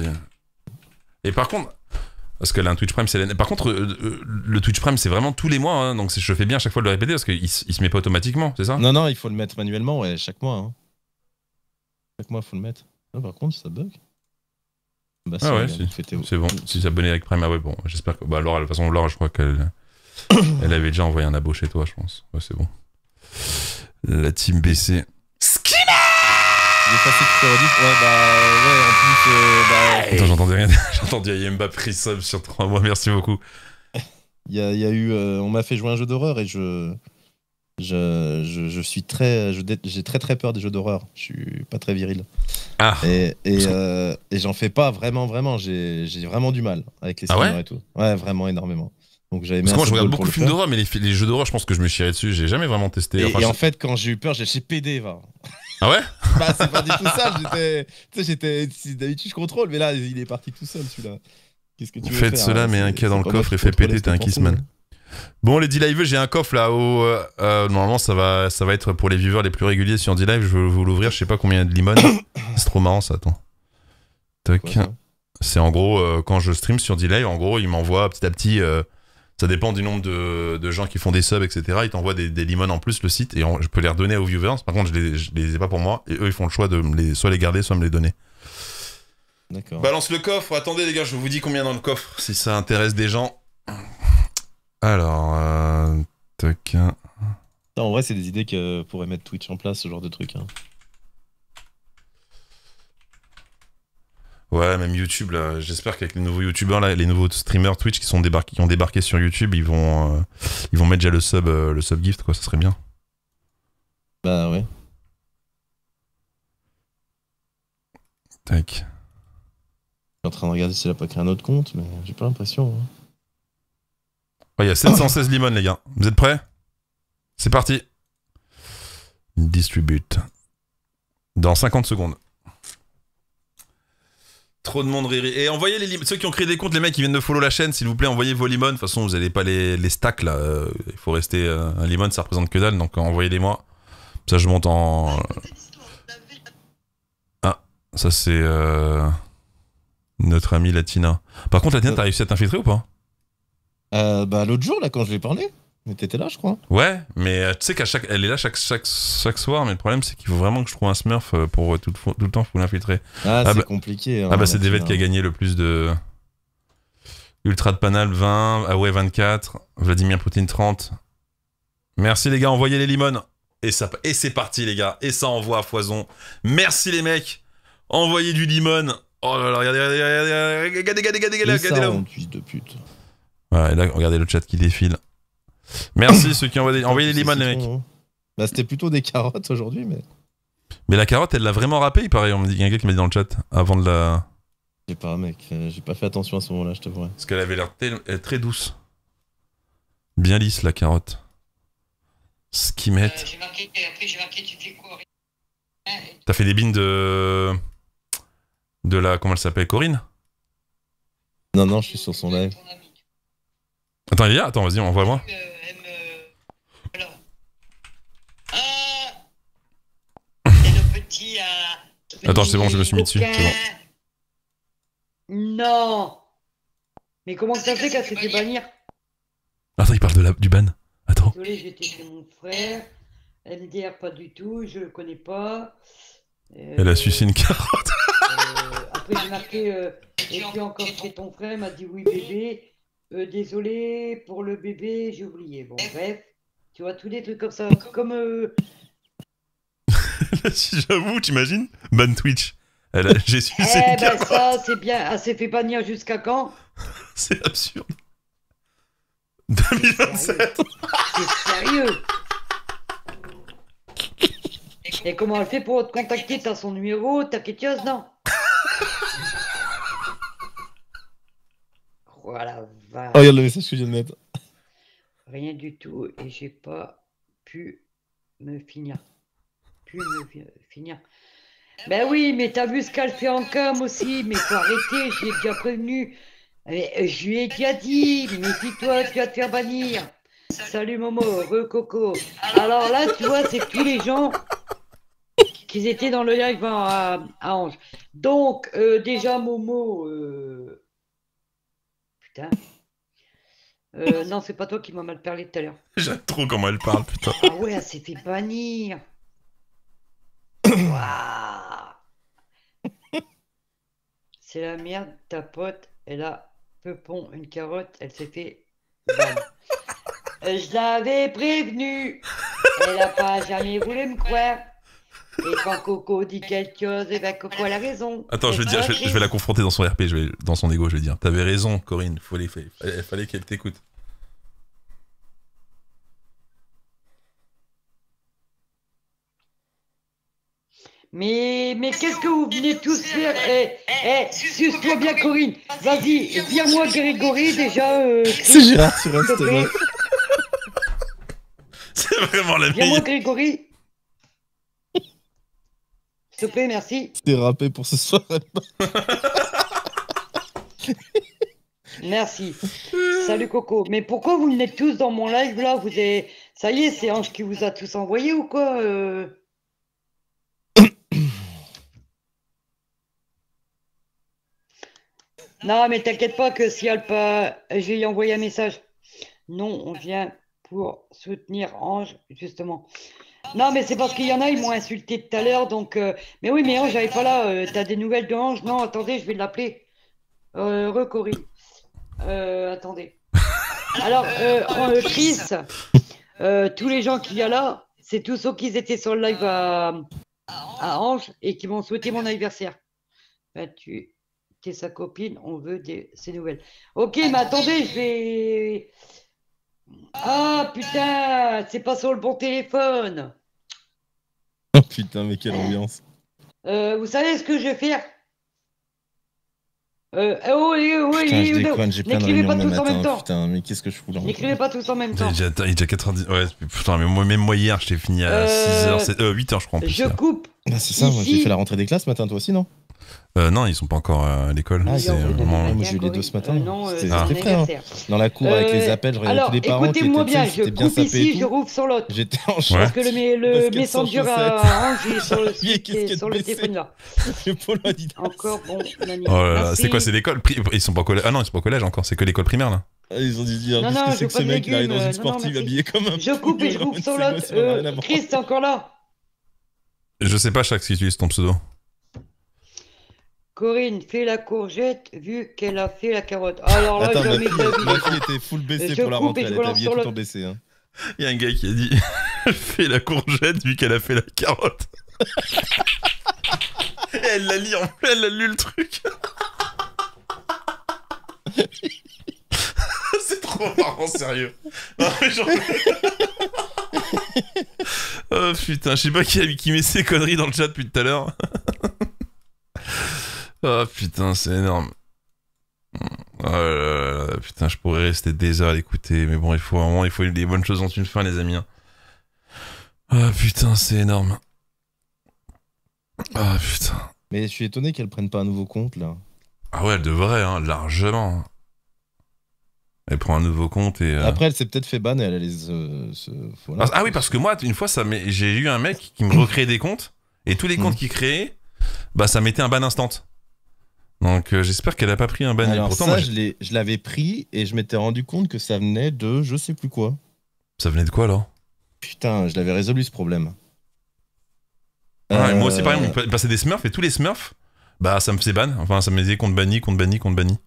Et par contre. Parce que là, un Twitch Prime, c'est... Par contre, le Twitch Prime, c'est vraiment tous les mois, hein, donc je fais bien à chaque fois de le répéter, parce qu'il se met pas automatiquement, c'est ça? Non, il faut le mettre manuellement, ouais, chaque mois. Hein. Chaque mois, il faut le mettre. Ah, par contre, ça bug. Bah, ah ouais, c'est bon. Si s'abonner avec Prime, ah ouais, bon, j'espère que... Bah, Laura, de toute façon, Laura, je crois qu'elle elle avait déjà envoyé un abo chez toi, je pense. Ouais, c'est bon. La team BC. Skimmer! Il est passé tout à l'heure. Ouais, bah, ouais, en plus, Attends, j'entendais rien. J'ai entendu Yemba pris sub sur 3 mois, merci beaucoup. Il y a eu... on m'a fait jouer un jeu d'horreur et je suis très... J'ai très peur des jeux d'horreur. Je suis pas très viril. Ah. Et j'en fais pas vraiment. J'ai vraiment du mal avec les streamers et tout. Ouais, vraiment énormément. Donc j'avais... Parce que moi je regarde beaucoup de films d'horreur, mais les jeux d'horreur, je pense que je me chierais dessus. J'ai jamais vraiment testé. Et en fait, quand j'ai eu peur, j'ai chez PD, va. Ah ouais? Bah c'est pas du tout ça, j'étais... D'habitude je contrôle, mais là il est parti tout seul celui-là. Qu'est-ce que tu veux faire? Faites cela, mets un cas dans le coffre et fais péter, t'es un kissman. Bon les DLive, j'ai un coffre là où... normalement ça va être pour les viewers les plus réguliers sur DLive, je vais vous l'ouvrir, je sais pas combien il y a de limon. C'est trop marrant ça, attends. Toc. C'est en gros, quand je stream sur DLive, en gros il m'envoie petit à petit... ça dépend du nombre de gens qui font des subs, etc. Ils t'envoient des limons en plus, le site, et je peux les redonner aux viewers. Par contre, je les ai pas pour moi, et eux, ils font le choix de soit les garder, soit me les donner. D'accord. Balance le coffre. Attendez, les gars, je vous dis combien dans le coffre, si ça intéresse des gens. Alors, tac. Non, en vrai, c'est des idées que pourrait mettre Twitch en place, ce genre de truc. Hein. Ouais, même YouTube, là, j'espère qu'avec les nouveaux youtubeurs, les nouveaux streamers Twitch qui ont débarqué sur YouTube, ils vont mettre déjà le sub gift, quoi, ça serait bien. Bah ouais. Tac. Je suis en train de regarder s'il a pas créé un autre compte, mais j'ai pas l'impression. Hein. Ouais, il y a 716 limons, les gars. Vous êtes prêts? C'est parti. Distribute. Dans 50 secondes. Trop de monde riri. Et envoyez les limons. Ceux qui ont créé des comptes, les mecs qui viennent de follow la chaîne, s'il vous plaît, envoyez vos limons. De toute façon, vous n'allez pas les stack là. Il faut rester. Un limon, ça représente que dalle, donc envoyez-les-moi. Ça, je monte en. Ah, ça, c'est. Notre amie Latina. Par contre, Latina, t'as réussi à t'infiltrer ou pas? Bah, l'autre jour, là, quand je lui ai parlé. Mais t'étais là, je crois. Ouais, mais tu sais qu'elle est là chaque soir, mais le problème c'est qu'il faut vraiment que je trouve un smurf pour tout le temps pour l'infiltrer. Ah, c'est compliqué. Hein, ah bah c'est Devet qui a gagné le plus de... Ultra de Panal 20, ah ouais 24, Vladimir Poutine 30. Merci les gars, envoyez les limons. Et c'est parti les gars, et ça envoie à foison. Merci les mecs, envoyez du limon. Oh là là, regardez là. Ouais, là, regardez le chat qui défile. Merci ceux qui envoient envoyez les limons les mecs. Bah c'était plutôt des carottes aujourd'hui mais... la carotte elle l'a vraiment râpé il paraît, il y a un gars qui m'a dit dans le chat avant de la... Je sais pas, mec, j'ai pas fait attention à ce moment-là, je te vois. Parce qu'elle avait l'air très douce. Bien lisse, la carotte. Ce qu'ils mettent. J'ai marqué, après j'ai marqué, tu fais quoi? T'as fait des bines de. De la. Comment elle s'appelle, Corinne? Non, non, je suis sur son live. Attends, il y a, attends, vas-y, on voit moi. Voilà. Ah le petit, attends, c'est bon, je me suis mis dessus. C'est bon. Non! Mais comment ça fait qu'elle s'est fait bannir? Attends, il parle de du ban. Attends. Désolé, j'étais chez mon frère. MDR, pas du tout, je le connais pas. Elle a sucé une carotte. Après, j'ai marqué. Et puis encore, c'est ton frère, m'a dit oui, bébé. Désolé pour le bébé, j'ai oublié. Bon, bref. Tu vois, tous les trucs comme ça. Comme. J'avoue, t'imagines? Ban Twitch. J'ai su ses carottes. Eh ben ça, c'est bien. Elle s'est fait bannir jusqu'à quand? C'est absurde. 2027. C'est sérieux. Et comment elle fait pour te contacter? T'as son numéro? T'as quelque chose? Non. Voilà. Va. Oh, regarde le message que je viens de mettre. Rien du tout. Et j'ai pas pu me finir. Ben oui, mais t'as vu ce qu'elle fait en cam aussi, mais faut arrêter, je l'ai déjà prévenu. Je lui ai déjà dit, mais dis-toi, tu vas te faire bannir. Salut Momo, re-Coco. Alors là, tu vois, c'est tous les gens qui étaient dans le live à Ange. Donc, déjà, Momo... Putain. Non, c'est pas toi qui m'as mal parlé tout à l'heure. J'aime trop comment elle parle, putain. Ah ouais, elle s'est fait bannir. Waouh. C'est la merde, ta pote, elle a peupon une carotte, elle s'est fait... Je l'avais prévenue. Elle n'a pas jamais voulu me croire. Et quand Coco dit quelque chose, et ben Coco a la raison. Attends, je vais, dire, je vais la confronter dans son RP, dans son ego, je vais dire. T'avais raison, Corinne, il fallait qu'elle t'écoute. Mais qu'est-ce que vous venez tous faire? Eh, suce-toi bien Corinne. Vas-y, viens-moi Grégory déjà. C'est Gérard sur Instagram. C'est vraiment la meilleure. Viens-moi Grégory. S'il te plaît, merci. T'es râpé pour ce soir. Merci. Salut Coco. Mais pourquoi vous venez tous dans mon live là? Vous avez... Ça y est, c'est Ange qui vous a tous envoyé ou quoi? Non, mais t'inquiète pas que si elle pas, je vais lui envoyer un message. Non, on vient pour soutenir Ange, justement. Non, mais c'est parce qu'il y en a, ils m'ont insulté tout à l'heure, donc... Mais oui, mais Ange, j'avais pas là. T'as des nouvelles de Ange? Non, attendez, je vais l'appeler. Recory. Attendez. Alors, Chris, tous les gens qu'il y a là, c'est tous ceux qui étaient sur le live à Ange et qui m'ont souhaité mon anniversaire. Ben, tu... T'es sa copine, on veut ses nouvelles. Ok, mais attendez, je vais... Ah, putain, c'est pas sur le bon téléphone. Oh, putain, mais quelle ambiance. Vous savez ce que je vais faire? Putain, je déconne, j'ai plein de réunions le matin, putain, mais qu'est-ce que je fous là? N'écrivez pas tous en même temps. Il est déjà 90... Ouais, putain, mais moi hier, j'étais fini à 6h, 8h, je crois. Je coupe. Bah, c'est ça, moi, j'ai fait la rentrée des classes ce matin, toi aussi, non? Non, ils sont pas encore à l'école. Ah, moi j'ai eu les deux ce matin. C'était frère. Dans la cour avec les appels, je regardais tous les parents. Écoutez-moi bien, je coupe ici, je rouvre sur l'autre. J'étais en choix. Parce que le messenger à Ange est sur le téléphone là. Encore bon. Oh là là, c'est quoi? C'est l'école? Ils sont pas au collège. Ah non, ils sont pas au collège encore, c'est que l'école primaire là. Ils ont dû dire, qu'est-ce que c'est que ce mec là est dans une sportive habillée comme un. Je coupe et je rouvre sur l'autre. Chris, t'es encore là? Je sais pas, Shaxx, si tu utilises ton pseudo. Corinne fait la courgette vu qu'elle a fait la carotte. Alors là, attends, ma fille était full baissée pour la rentrée, elle était habillée tout en baissée. Hein. Il y a un gars qui a dit fait la courgette vu qu'elle a fait la carotte. Et elle l'a lu en plein, elle a lu le truc. C'est trop marrant, sérieux. Non, mais genre... Oh putain, je sais pas qui met ces conneries dans le chat depuis tout à l'heure. Oh putain, c'est énorme. Oh là là, putain, je pourrais rester des heures à l'écouter, mais bon, il faut des bonnes choses ont une fin, les amis. Oh putain, c'est énorme. Ah putain. Mais je suis étonné qu'elle prenne pas un nouveau compte là. Ah ouais, elle devrait, hein, largement. Elle prend un nouveau compte et... Après, elle s'est peut-être fait ban et elle allait voilà. Ah oui, parce que moi, une fois, j'ai eu un mec qui me recréait des comptes. Et tous les comptes qu'il créait, bah ça mettait un ban instant. Donc j'espère qu'elle a pas pris un ban. Alors pourtant, ça, moi, je l'avais pris et je m'étais rendu compte que ça venait de je sais plus quoi. Ça venait de quoi alors? Putain, je l'avais résolu ce problème. Ah, moi aussi, pareil, on passait des smurfs et tous les smurfs, bah ça me faisait ban. Enfin, ça me faisait compte banni, compte banni, compte banni.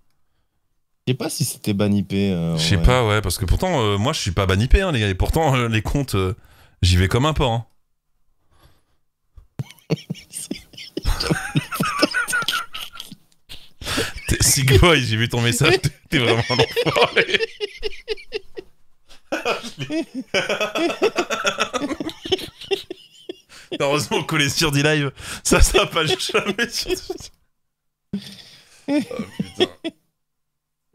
Je sais pas si c'était ban IP. Je sais pas, ouais, parce que pourtant, moi je suis pas ban IP, hein, les gars. Et pourtant, les comptes, j'y vais comme un porc. Hein. Sick boy, j'ai vu ton message, t'es vraiment un enfoiré. Heureusement qu'on est sur DLive, ça pas jamais sur... Oh putain.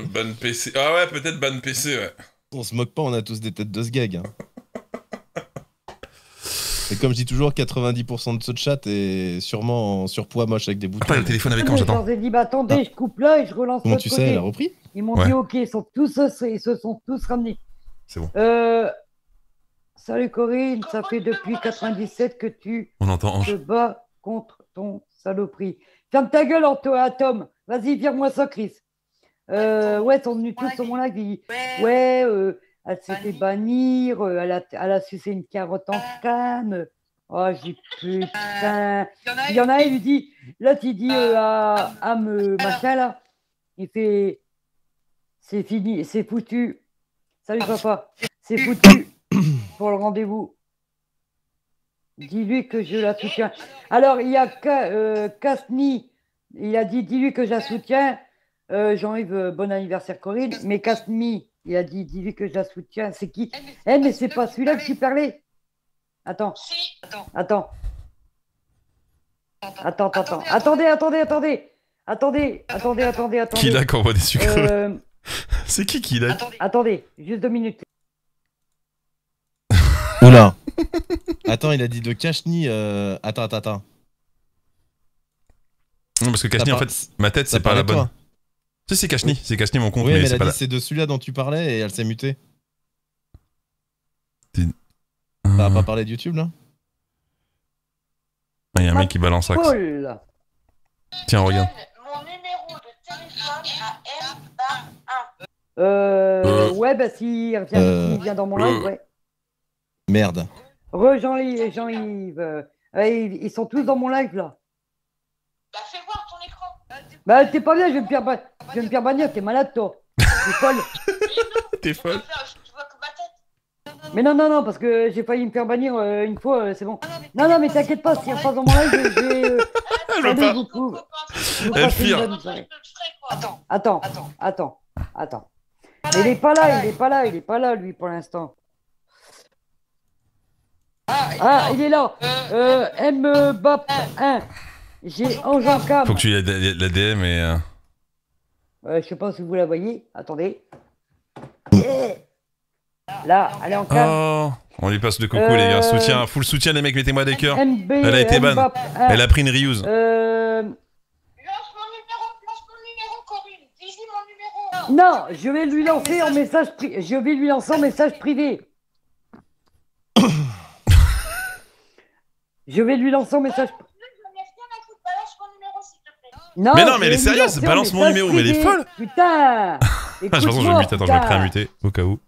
Ban PC. Ah ouais, peut-être ban PC, ouais. On se moque pas, on a tous des têtes de ce gag. Hein. Et comme je dis toujours, 90% de ce chat est sûrement en surpoids moche avec des boutons. Attends, le téléphone avec quand j'attends. Je leur ai dit, bah attendez, je coupe là et je relance. Comment tu sais, elle a repris? Ils m'ont dit, ok, ils se sont tous ramenés. C'est bon. Salut Corinne, ça fait depuis 97 que tu te bats contre ton saloperie. Ferme ta gueule, Tom. Vas-y, vire-moi ça, Chris. Ouais, sont venus tous sur mon live. Ouais, elle s'est fait bannir, elle a sucé une carotte en canne. Oh, j'ai putain. Il y en a, il dit, l'autre, il dit à me machin, là. Il fait, c'est fini, c'est foutu. Salut, papa, c'est foutu pour le rendez-vous. Dis-lui que je la soutiens. Alors, il y a Kasmi, il a dit, dis-lui que je la soutiens. Jean-Yves, bon anniversaire, Corinne. Mais Kasmi... Il a dit, dis-lui que je la soutiens. C'est qui? Eh, mais c'est pas celui-là que tu parlais. Attends. Si, attends. Attendez. Qui là qu'on voit des sucres? C'est qui là? Attendez, juste 2 minutes. Oula. Attends, il a dit de Cachny. Attends. Non, parce que Cachny, en fait, ma tête, c'est pas la bonne. Si, c'est Cachny, mon compte. Oui, mais elle a dit c'est de celui-là dont tu parlais et elle s'est mutée. T'as pas parlé de YouTube là? Il y a un mec qui balance Shaxx. Tiens, regarde. Mon numéro de téléphone à R1. Ouais, bah si il revient dans mon live, ouais. Merde. Jean-Yves. Ils sont tous dans mon live là. Bah fais voir ton écran. Bah t'es pas bien, je vais me faire bannir, t'es malade toi. T'es folle. T'es folle. Mais non, parce que j'ai failli me faire bannir une fois, c'est bon. Non, mais t'inquiète pas, si on passe dans mon live, Attends. Il est pas là, lui, pour l'instant. Ah, il est là. Mbappé 1. J'ai Ange en cam. Faut que tu aies la DM et... je sais pas si vous la voyez. Attendez. Là, elle est en cam. Oh, on lui passe le coucou, les gars. Soutien, full soutien, les mecs. Mettez-moi des cœurs. Elle a été ban. Elle a pris une Ryu7z. Lance mon numéro, Corinne. Dis-lui mon numéro. Non, je vais lui lancer en message privé. Non, mais non, mais elle est sérieuse, balance mon numéro, mais elle est folle! Putain! De toute façon, je vais mute, attends, je vais pré-muter, au cas où.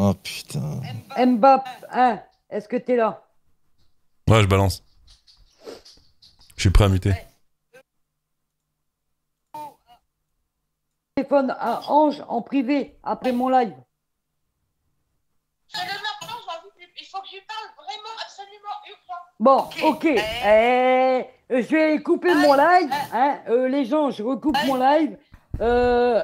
Oh putain. Mbappé 1, est-ce que t'es là? Ouais, je balance. Je suis prêt à muter. Téléphone à Ange en privé, après mon live. Il faut que je parle vraiment absolument urgent. Bon, ok. Je vais couper mon live. Hein. Les gens, je recoupe mon live. Je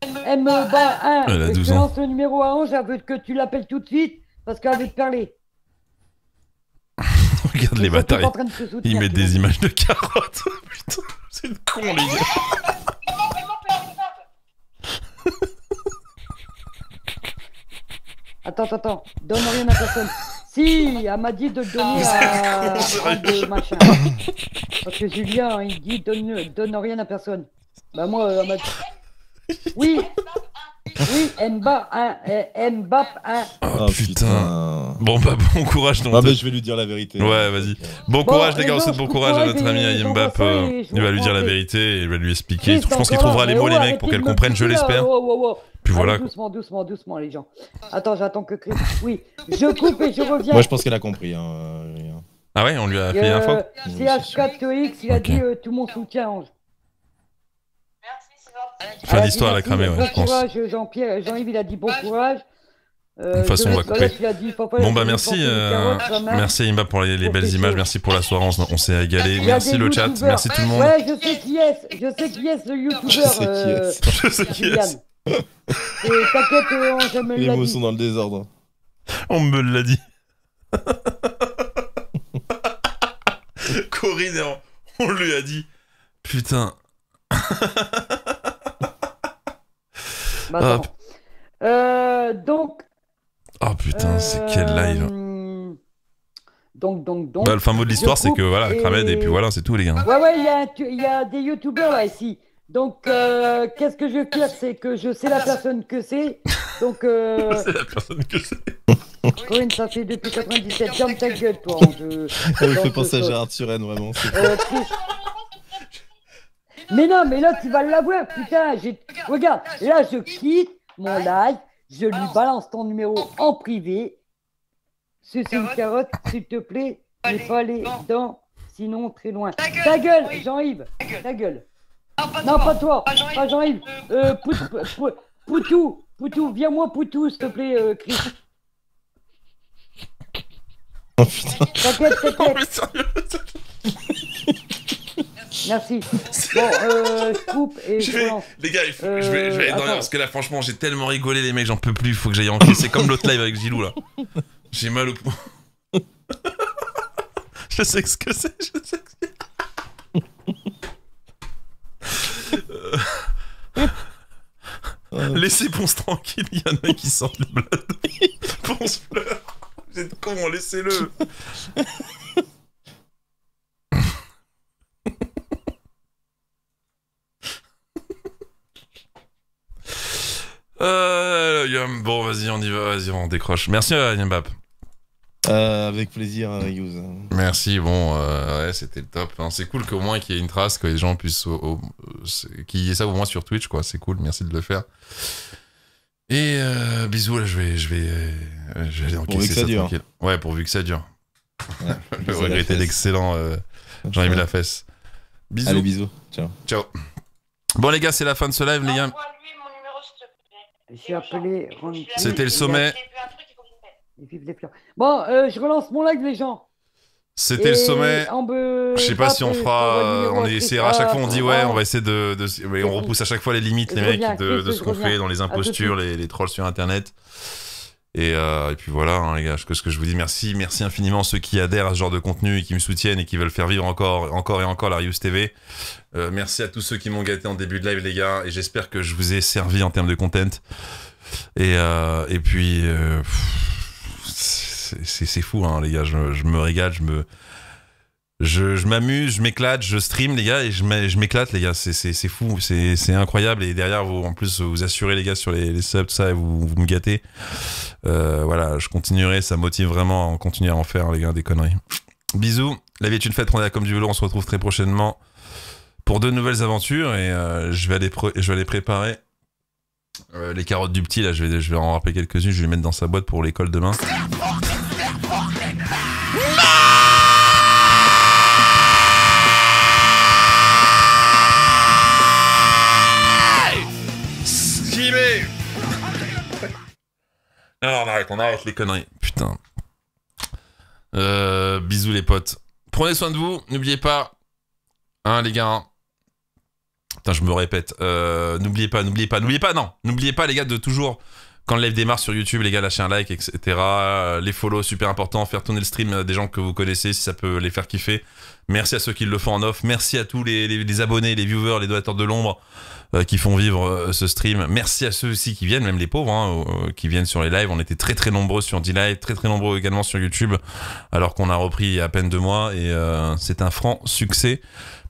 te lance le numéro à Ange. Je veux que tu l'appelles tout de suite parce qu'elle veut te parler. Regarde les bâtards, ils mettent des images de carottes. Putain, c'est le con, les gars. Attends, donne rien à personne. Si, elle m'a dit de le donner à de machin. Parce que Julien, il dit donne rien à personne. Bah moi, elle m'a dit... Oui, Mbappé 1. Oh putain. Bon bah bon courage donc. Ah bah je vais lui dire la vérité. Ouais, vas-y. Bon courage les gars, on souhaite bon courage à notre ami Mbappé. Il va lui dire la vérité, il va lui expliquer. Je pense qu'il trouvera les mots les mecs pour qu'elle comprenne, je l'espère. Puis voilà. Doucement les gens. Attends, j'attends que Chris. Oui, je coupe et je reviens. Moi je pense qu'elle a compris. Ah ouais, on lui a fait un faux. CH4EX, il a dit tout mon soutien Ange. Fin d'histoire à la cramée, ouais, je pense. Jean-Yves, il a dit bon courage. De toute façon, on va couper. Bon, bah merci. Merci, Imba, pour les belles images. Merci pour la soirée. On s'est régalé. Merci le chat. Merci tout le monde. Ouais, je sais qui est. Je sais qui est le youtubeur. Je sais qui est. T'inquiète, on me l'a dit. Les mots sont dans le désordre. On me l'a dit. Corinne, on lui a dit. Putain. Bah donc. Oh putain, c'est quel live. Donc. Bah, le fin mot de l'histoire, c'est que voilà, Kramed et puis voilà, c'est tout les gars. Ouais, il y a des youtubeurs là ici. Donc, qu'est-ce que je veux dire, c'est que je sais la personne que c'est. Donc. C'est la personne que c'est. Corinne, ça fait depuis 97. Ferme ta gueule, toi. Ça me fait penser à Gérard Suren, vraiment. Mais non, mais là, tu vas l'avoir, putain. Regarde, là, je quitte mon live, je lui balance ton numéro en privé. C'est une carotte, s'il te plaît. Ne pas aller dans, sinon très loin. Ta gueule, Jean-Yves. Ta gueule. Non, pas toi. Pas Jean-Yves. Poutou, viens-moi, Poutou, s'il te plaît, Chris. Oh putain. T'inquiète. Merci. Bon, je coupe et je lance. Les gars, je vais être dans l'air parce que là, franchement, j'ai tellement rigolé, les mecs, j'en peux plus. Il faut que j'aille en cul. C'est comme l'autre live avec Gilou, là. J'ai mal au poing. Je sais ce que c'est, Laissez Ponce tranquille, il y en a qui sortent le blade. Ponce pleure. Vous êtes con, laissez-le. Bon, vas-y, on y va, on décroche. Merci à Yembap. Avec plaisir, Yous. Merci, bon, ouais, c'était le top. Enfin, c'est cool qu'au moins qu'il y ait une trace, que les gens puissent... qu'il y ait ça au moins sur Twitch, quoi. C'est cool, merci de le faire. Et bisous, là, je vais aller encaisser ça tranquille. Ouais, pourvu que ça dure. Ouais, je vais regretter l'excellent Jean-Yves Lafesse. Bisous. Allez, bisous. Ciao. Bon, les gars, c'est la fin de ce live, les gars. J'ai appelé. C'était le sommet. Bon, je relance mon live, les gens. C'était le sommet. Je sais pas si on fera. On essaiera à chaque fois. On dit ouais, on va essayer de. Mais on repousse à chaque fois les limites, les mecs, de ce qu'on fait dans les impostures, les trolls sur Internet. Et puis voilà, hein, les gars, ce que je vous dis, merci infiniment ceux qui adhèrent à ce genre de contenu et qui me soutiennent et qui veulent faire vivre encore la Ryu7z. Merci à tous ceux qui m'ont gâté en début de live, les gars, et j'espère que je vous ai servi en termes de content. Et puis, c'est fou, hein, les gars, je me régale, je m'amuse, je m'éclate, je stream, les gars, et je m'éclate, les gars, c'est fou, c'est incroyable, et derrière, vous, en plus, vous assurez, les gars, sur les subs, tout ça, et vous me gâtez. Voilà, je continuerai, ça motive vraiment à continuer à en faire, les gars, des conneries. Bisous, la vie est une fête, on est là comme du vélo, on se retrouve très prochainement pour de nouvelles aventures, et je vais aller préparer les carottes du petit, là, je vais en rappeler quelques-unes, je vais les mettre dans sa boîte pour l'école demain. Alors on arrête les conneries, putain. Bisous les potes. Prenez soin de vous, n'oubliez pas. Hein les gars. Hein. Putain, je me répète. N'oubliez pas, non. N'oubliez pas les gars de toujours Quand le live démarre sur YouTube, les gars, lâchez un like, etc. Les follow, super important. Faire tourner le stream des gens que vous connaissez si ça peut les faire kiffer. Merci à ceux qui le font en off. Merci à tous les abonnés, les viewers, les donateurs de l'ombre qui font vivre ce stream. Merci à ceux aussi qui viennent, même les pauvres, hein, qui viennent sur les lives. On était très nombreux sur DLive, très nombreux également sur YouTube, alors qu'on a repris il y a à peine 2 mois. Et c'est un franc succès.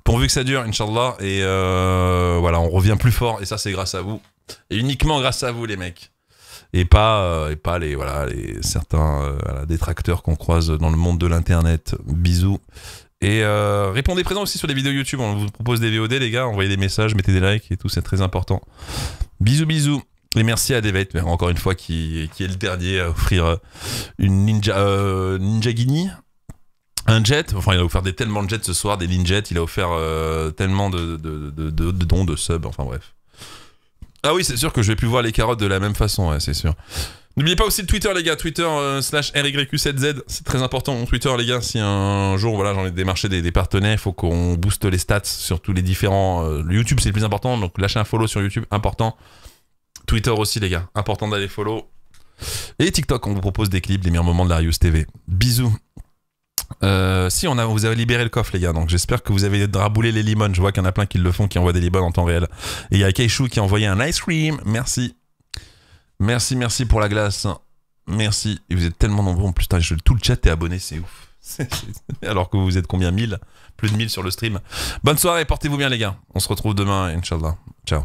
Pourvu que ça dure, Inch'Allah. Et voilà, on revient plus fort. Et ça, c'est grâce à vous. Et uniquement grâce à vous, les mecs. Et pas les, voilà, les certains voilà, détracteurs qu'on croise dans le monde de l'internet. Bisous. Et répondez présent aussi sur les vidéos YouTube. On vous propose des VOD, les gars. Envoyez des messages, mettez des likes et tout. C'est très important. Bisous, bisous. Et merci à Devet, encore une fois, qui est le dernier à offrir une Ninjagini. Un jet, enfin il a offert tellement de jets ce soir, des ninjets, il a offert tellement de dons, de subs, enfin bref. Ah oui, c'est sûr que je vais plus voir les carottes de la même façon, ouais, c'est sûr. N'oubliez pas aussi le Twitter, les gars, Twitter /RYQ7Z, c'est très important, mon Twitter, les gars, si un jour, voilà, j'ai envie de démarcher des partenaires, il faut qu'on booste les stats sur tous les différents... le YouTube, c'est le plus important, donc lâchez un follow sur YouTube, important. Twitter aussi, les gars, important d'aller follow. Et TikTok, on vous propose des clips, des meilleurs moments de la Ryu7z TV. Bisous. Si on a, vous avez libéré le coffre les gars, donc j'espère que vous avez raboulé les limons. Je vois qu'il y en a plein qui le font, qui envoient des limons en temps réel. Et il y a Keishu qui a envoyé un ice cream. Merci, merci, merci pour la glace. Merci. Et vous êtes tellement nombreux. Putain, tout le chat est abonné, c'est ouf. Alors que vous êtes combien, 1000, plus de 1000 sur le stream. Bonne soirée, portez-vous bien les gars. On se retrouve demain, Inch'Allah. Ciao.